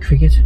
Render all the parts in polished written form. Cricket.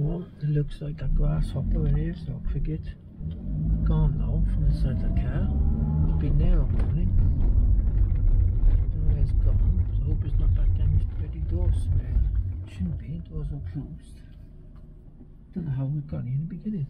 wall. It looks like a grasshopper. It is, or cricket. Gone now from inside the car. It's been there all morning. It's gone. So I hope it's not that damaged. Bloody doors smell. Shouldn't be. Doors are closed. Don't know how we got in the beginning.